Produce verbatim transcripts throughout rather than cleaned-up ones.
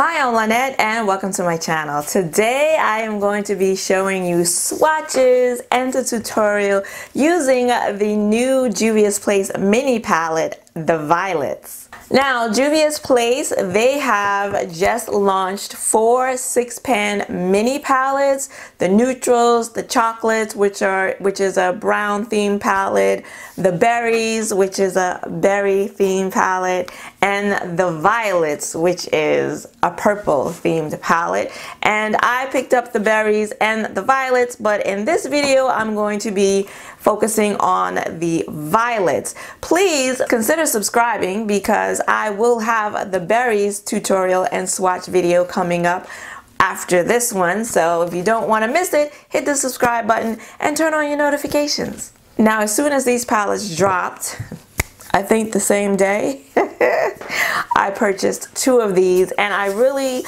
Hi, I'm Lynette and welcome to my channel. Today I am going to be showing you swatches and a tutorial using the new Juvia's Place mini palette, The Violets. Now, Juvia's Place, they have just launched four six-pan mini palettes, the neutrals, the chocolates, which are which is a brown theme palette, the berries, which is a berry theme palette, and the violets, which is a purple themed palette. And I picked up the berries and the violets, but in this video I'm going to be focusing on the violets. Please consider subscribing because I will have the berries tutorial and swatch video coming up after this one, so if you don't want to miss it, hit the subscribe button and turn on your notifications. Now, as soon as these palettes dropped, I think the same day, I purchased two of these, and I really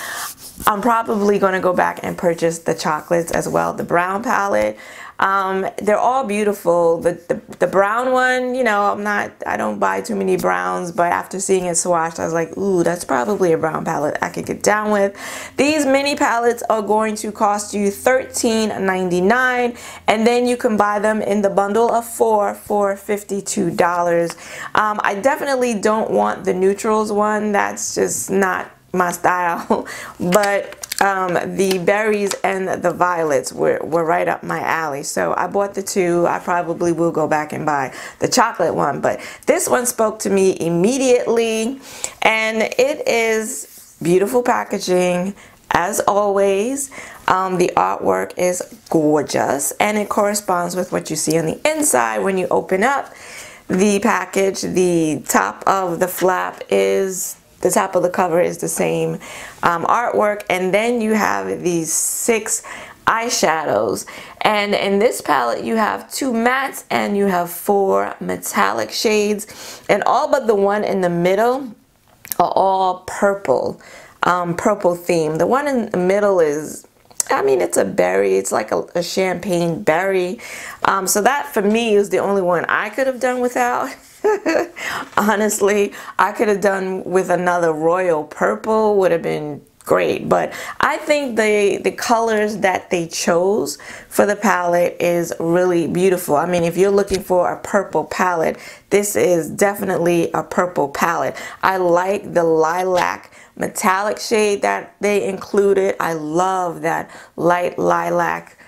I'm probably going to go back and purchase the chocolates as well, the brown palette. Um, they're all beautiful. The, the the brown one, you know, I'm not, I don't buy too many browns, but after seeing it swatched, I was like, ooh, that's probably a brown palette I could get down with. These mini palettes are going to cost you thirteen ninety-nine, and then you can buy them in the bundle of four for fifty-two dollars. Um, I definitely don't want the neutrals one. That's just not my style, but um, the berries and the violets were, were right up my alley, so I bought the two. I probably will go back and buy the chocolate one, but this one spoke to me immediately, and it is beautiful packaging as always. Um, the artwork is gorgeous, and it corresponds with what you see on the inside when you open up the package. The top of the flap is The top of the cover is the same um, artwork, and then you have these six eyeshadows. And in this palette you have two mattes and you have four metallic shades, and all but the one in the middle are all purple, um, purple theme. The one in the middle is, I mean, it's a berry, it's like a, a champagne berry. Um, so that for me is the only one I could have done without. Honestly, I could have done with another royal purple, would have been great, but I think the the colors that they chose for the palette is really beautiful. I mean, if you're looking for a purple palette, this is definitely a purple palette. I like the lilac metallic shade that they included. I love that light lilac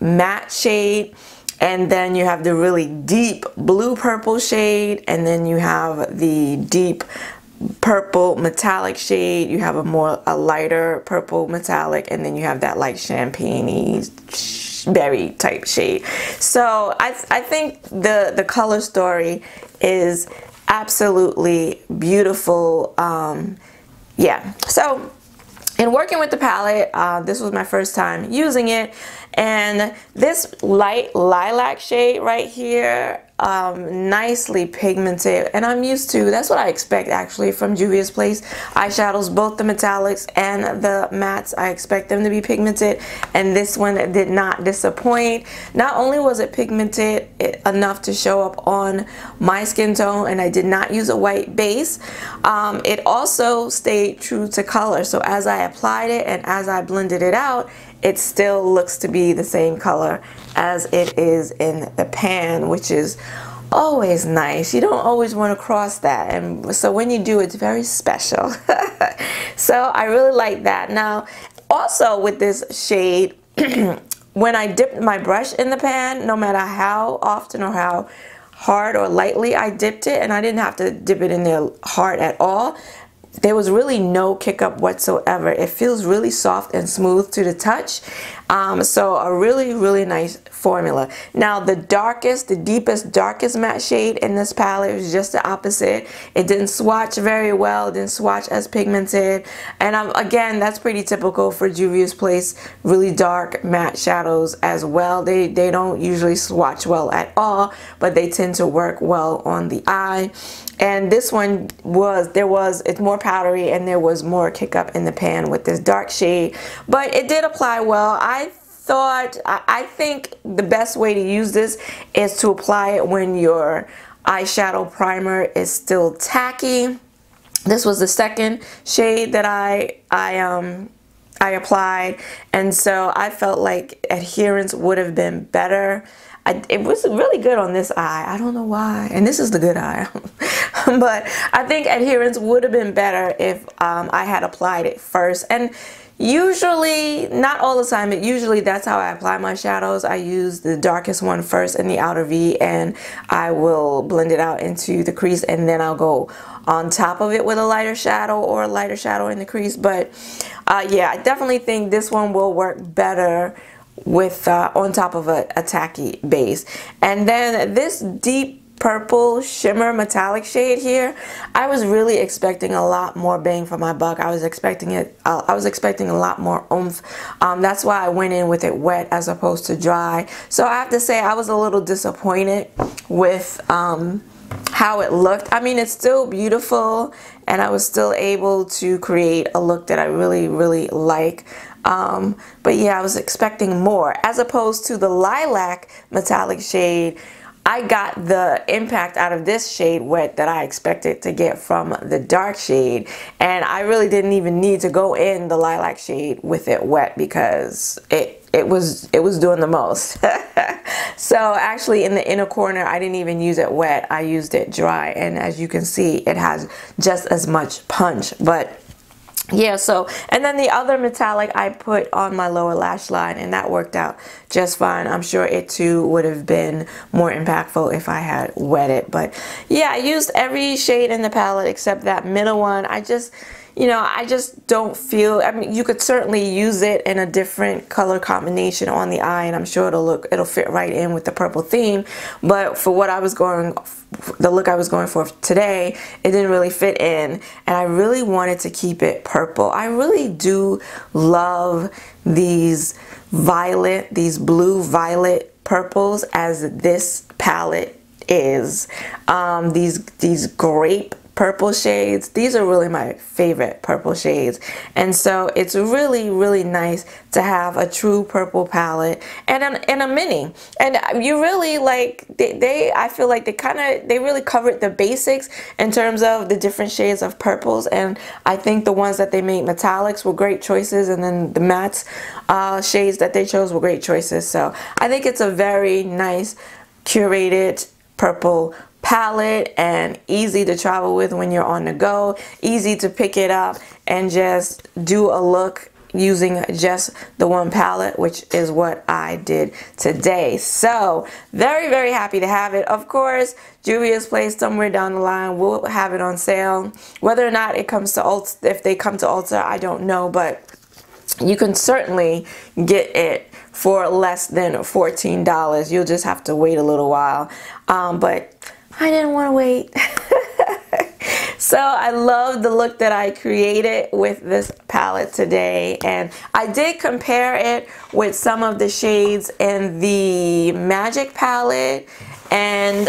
matte shade. And then you have the really deep blue purple shade, and then you have the deep purple metallic shade. You have a more a lighter purple metallic, and then you have that like champagne-y berry type shade. So I, I think the the color story is absolutely beautiful. Um, yeah. So in working with the palette, uh, this was my first time using it. And this light lilac shade right here, um, nicely pigmented, and I'm used to, that's what I expect actually from Juvia's Place eyeshadows, both the metallics and the mattes. I expect them to be pigmented, and this one did not disappoint. Not only was it pigmented enough to show up on my skin tone, and I did not use a white base, um, it also stayed true to color. So as I applied it and as I blended it out, it still looks to be the same color as it is in the pan, which is always nice. You don't always want to cross that, and so when you do, it's very special. So I really like that. Now, also with this shade, when I dipped my brush in the pan, no matter how often or how hard or lightly I dipped it, and I didn't have to dip it in there hard at all, there was really no kick up whatsoever. It feels really soft and smooth to the touch. Um, so a really, really nice formula. Now the darkest, the deepest, darkest matte shade in this palette was just the opposite. It didn't swatch very well, didn't swatch as pigmented. And um, again, that's pretty typical for Juvia's Place, really dark matte shadows as well. They, they don't usually swatch well at all, but they tend to work well on the eye. And this one was, there was, it's more powdery, and there was more kick up in the pan with this dark shade, but it did apply well. I thought, I think the best way to use this is to apply it when your eyeshadow primer is still tacky. This was the second shade that I I um I applied, and so I felt like adherence would have been better. I, it was really good on this eye. I don't know why, and this is the good eye. But I think adherence would have been better if um, I had applied it first. And usually, not all the time, but usually that's how I apply my shadows. I use the darkest one first in the outer V, and I will blend it out into the crease, and then I'll go on top of it with a lighter shadow or a lighter shadow in the crease. But uh, yeah, I definitely think this one will work better with uh, on top of a, a tacky base. And then this deep purple shimmer metallic shade here, I was really expecting a lot more bang for my buck. I was expecting it uh, I was expecting a lot more oomph. Um, that's why I went in with it wet as opposed to dry. So I have to say I was a little disappointed with um, how it looked. I mean, it's still beautiful, and I was still able to create a look that I really really like. Um, but yeah, I was expecting more. As opposed to the lilac metallic shade, I got the impact out of this shade wet that I expected to get from the dark shade, and I really didn't even need to go in the lilac shade with it wet because it it was it was doing the most. So actually in the inner corner I didn't even use it wet, I used it dry, and as you can see it has just as much punch. But yeah, so, and then the other metallic I put on my lower lash line, and that worked out just fine. I'm sure it too would have been more impactful if I had wet it. But yeah, I used every shade in the palette except that middle one. I just, you know, I just don't feel, I mean, you could certainly use it in a different color combination on the eye, and I'm sure it'll look, it'll fit right in with the purple theme. But for what I was going, the look I was going for today, it didn't really fit in, and I really wanted to keep it purple. I really do love these violet, these blue violet purples as this palette is. Um, these, these grape purple shades, these are really my favorite purple shades, and so it's really really nice to have a true purple palette and an, and a mini, and you really like they, they I feel like they kind of they really covered the basics in terms of the different shades of purples. And I think the ones that they made metallics were great choices, and then the matte uh, shades that they chose were great choices. So I think it's a very nice curated purple palette, and easy to travel with when you're on the go, easy to pick it up and just do a look using just the one palette, which is what I did today. So very very happy to have it. Of course, Juvia's Place somewhere down the line will have it on sale. Whether or not it comes to Ulta, if they come to Ulta, I don't know, but you can certainly get it for less than fourteen dollars. You'll just have to wait a little while, um, but I didn't want to wait. So I love the look that I created with this palette today, and I did compare it with some of the shades in the Magic palette and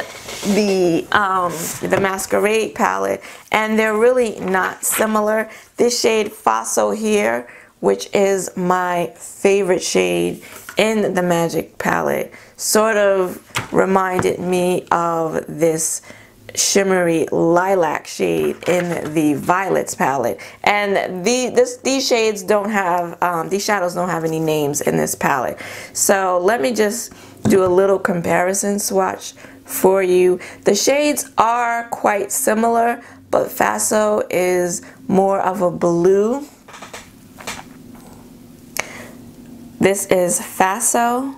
the um, the Masquerade palette, and they're really not similar. This shade Fossil here, which is my favorite shade in the Magic palette, sort of reminded me of this shimmery lilac shade in the Violets palette. And the this these shades don't have um, these shadows don't have any names in this palette. So let me just do a little comparison swatch for you. The shades are quite similar, but Faso is more of a blue. This is Faso,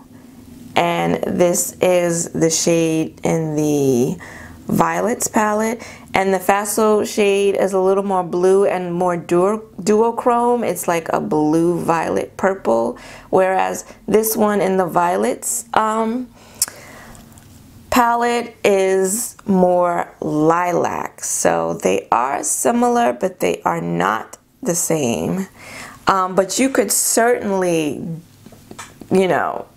and this is the shade in the Violets palette. And the Faso shade is a little more blue and more du duochrome. It's like a blue violet purple, whereas this one in the Violets um, palette is more lilac. So they are similar, but they are not the same. Um, but you could certainly, you know,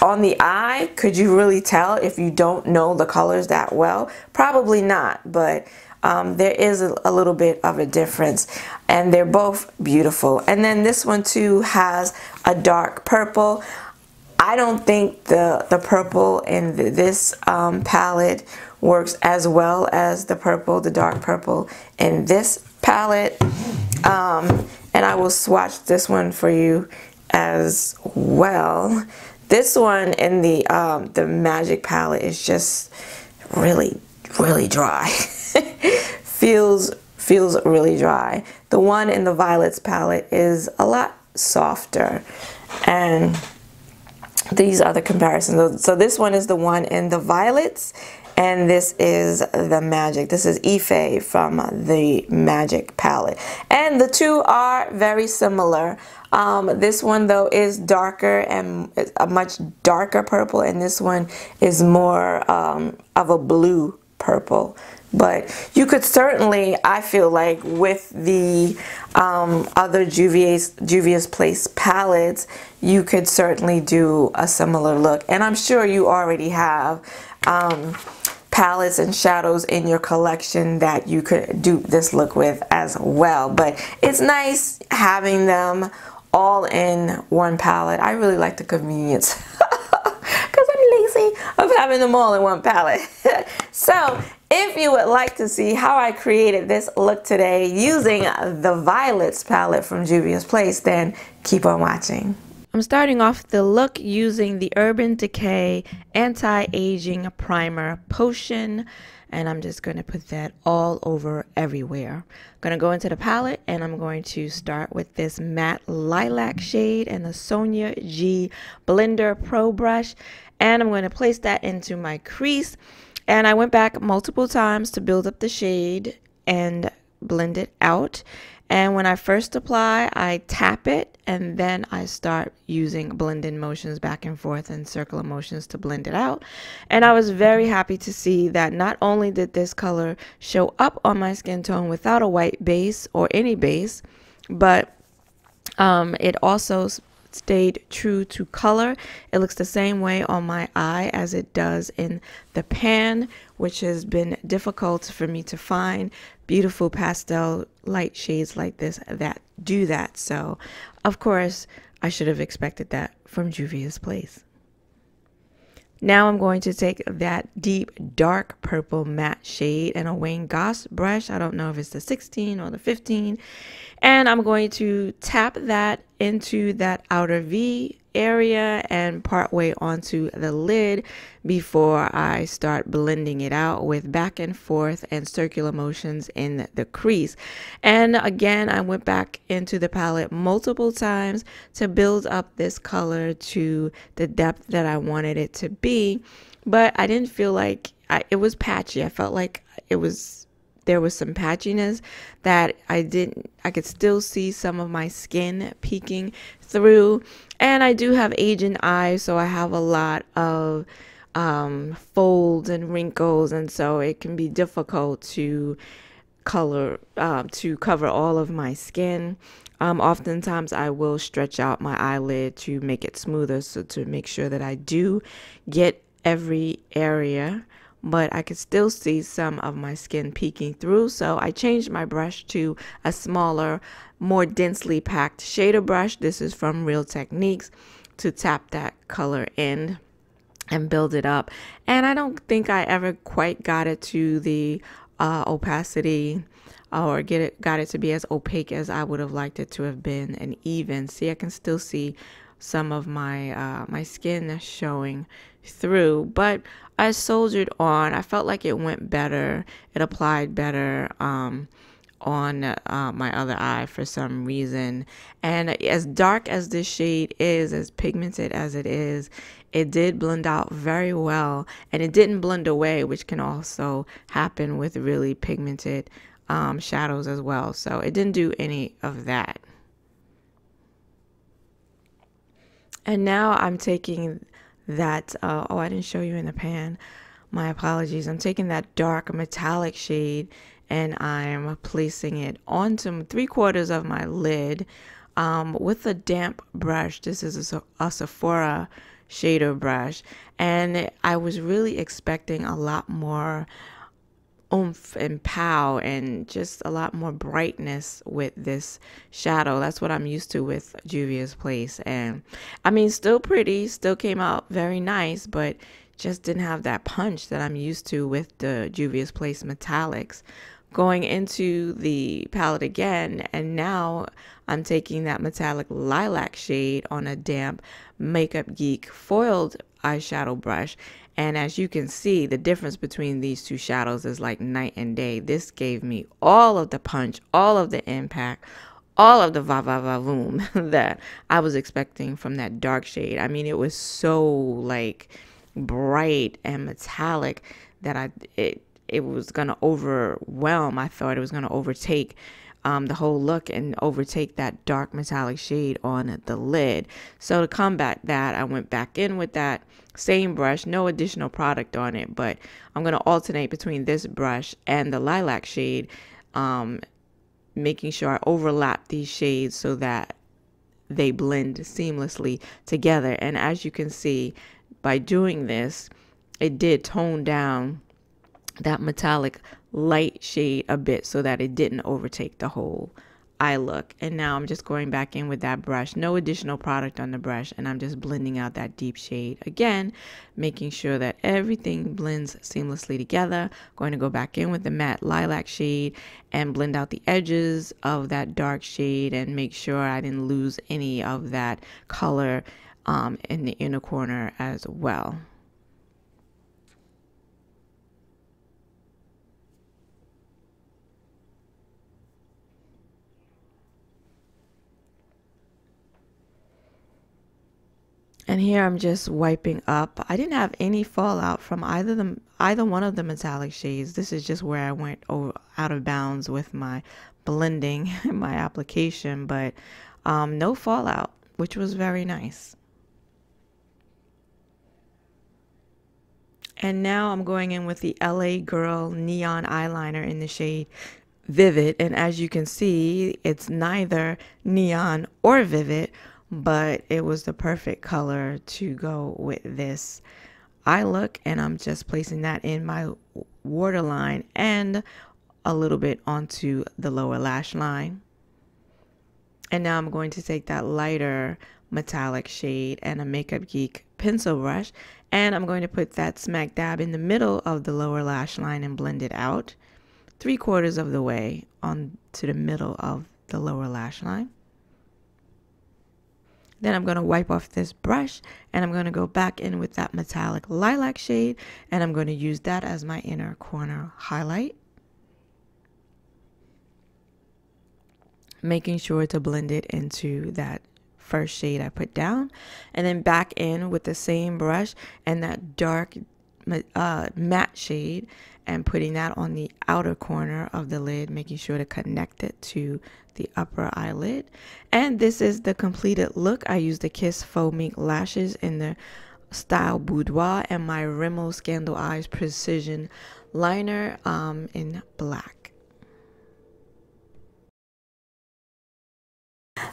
on the eye, could you really tell if you don't know the colors that well? Probably not, but um, there is a, a little bit of a difference, and they're both beautiful. And then this one too has a dark purple. I don't think the, the purple in the, this um, palette works as well as the purple, the dark purple in this palette. Um, and I will swatch this one for you as well. This one in the um, the Magic palette is just really, really dry. feels feels really dry. The one in the Violets palette is a lot softer, and these are the comparisons. So this one is the one in the Violets, and this is the Magic. This is Ife from the Magic palette, and the two are very similar. Um, this one though is darker and a much darker purple, and this one is more um, of a blue purple. But you could certainly, I feel like, with the um, other Juvia's, Juvia's Place palettes, you could certainly do a similar look. And I'm sure you already have um, palettes and shadows in your collection that you could do this look with as well. But it's nice having them all in one palette. I really like the convenience because I'm lazy of having them all in one palette. So if you would like to see how I created this look today using the Violets palette from Juvia's Place, then keep on watching. I'm starting off the look using the Urban Decay Anti-Aging Primer Potion, and I'm just going to put that all over everywhere. I'm going to go into the palette, and I'm going to start with this matte lilac shade and the Sonia G Blender Pro Brush, and I'm going to place that into my crease. And I went back multiple times to build up the shade and blend it out. And when I first apply, I tap it, and then I start using blending motions back and forth and circular motions to blend it out. And I was very happy to see that not only did this color show up on my skin tone without a white base or any base, but um, it also stayed true to color. It looks the same way on my eye as it does in the pan, which has been difficult for me to find beautiful pastel light shades like this that do that. So of course I should have expected that from Juvia's Place. Now I'm going to take that deep dark purple matte shade and a Wayne Goss brush. I don't know if it's the sixteen or the fifteen. And I'm going to tap that into that outer V area and partway onto the lid before I start blending it out with back and forth and circular motions in the crease. And again, I went back into the palette multiple times to build up this color to the depth that I wanted it to be, but I didn't feel like I, it was patchy. I felt like it was there was some patchiness that I didn't, I could still see some of my skin peeking through. And I do have aging eyes, so I have a lot of um, folds and wrinkles, and so it can be difficult to color, uh, to cover all of my skin. Um, oftentimes I will stretch out my eyelid to make it smoother, so to make sure that I do get every area, but I could still see some of my skin peeking through. So I changed my brush to a smaller, more densely packed shader brush. This is from Real Techniques, to tap that color in and build it up. And I don't think I ever quite got it to the uh, opacity or get it, got it to be as opaque as I would have liked it to have been and even. See, I can still see some of my uh, my skin showing through, but I soldiered on. I felt like it went better. It applied better um, on uh, my other eye for some reason. And as dark as this shade is, as pigmented as it is, it did blend out very well, and it didn't blend away, which can also happen with really pigmented um, shadows as well. So it didn't do any of that. And now I'm taking that, uh, oh, I didn't show you in the pan. My apologies. I'm taking that dark metallic shade and I'm placing it onto three quarters of my lid um, with a damp brush. This is a, a Sephora shader brush. And I was really expecting a lot more oomph and pow and just a lot more brightness with this shadow. That's what I'm used to with Juvia's Place, and I mean, still pretty, still came out very nice, but just didn't have that punch that I'm used to with the Juvia's Place metallics. Going into the palette again, and now I'm taking that metallic lilac shade on a damp Makeup Geek foiled eyeshadow brush, and as you can see, the difference between these two shadows is like night and day. This gave me all of the punch, all of the impact, all of the va va va voom that I was expecting from that dark shade. I mean, it was so like bright and metallic that I it it was gonna overwhelm. I thought it was gonna overtake um, the whole look and overtake that dark metallic shade on the lid. So to combat that, I went back in with that same brush, no additional product on it, but I'm gonna alternate between this brush and the lilac shade, um, making sure I overlap these shades so that they blend seamlessly together. And as you can see, by doing this, it did tone down that metallic light shade a bit so that it didn't overtake the whole eye look. And now I'm just going back in with that brush, no additional product on the brush, and I'm just blending out that deep shade again, making sure that everything blends seamlessly together. Going to go back in with the matte lilac shade and blend out the edges of that dark shade and make sure I didn't lose any of that color um, in the inner corner as well. And here I'm just wiping up. I didn't have any fallout from either the either one of the metallic shades. This is just where I went over, out of bounds with my blending and my application, but um, no fallout, which was very nice. And now I'm going in with the L A Girl Neon Eyeliner in the shade Vivid. And as you can see, it's neither neon or vivid, but it was the perfect color to go with this eye look, and I'm just placing that in my waterline and a little bit onto the lower lash line. And now I'm going to take that lighter metallic shade and a Makeup Geek pencil brush, and I'm going to put that smack dab in the middle of the lower lash line and blend it out three quarters of the way on to the middle of the lower lash line. Then I'm going to wipe off this brush, and I'm going to go back in with that metallic lilac shade, and I'm going to use that as my inner corner highlight, making sure to blend it into that first shade I put down. And then back in with the same brush and that dark uh, matte shade and putting that on the outer corner of the lid, making sure to connect it to the upper eyelid. And this is the completed look. I used the Kiss Faux Mink Lashes in the style Boudoir and my Rimmel Scandal Eyes Precision liner um, in black.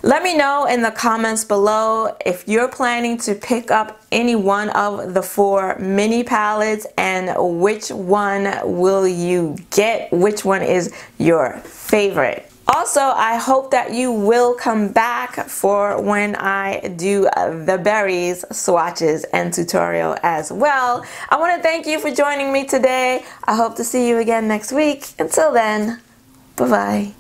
Let me know in the comments below if you're planning to pick up any one of the four mini palettes and which one will you get, which one is your favorite. Also, I hope that you will come back for when I do the berries swatches and tutorial as well. I want to thank you for joining me today. I hope to see you again next week. Until then, bye-bye.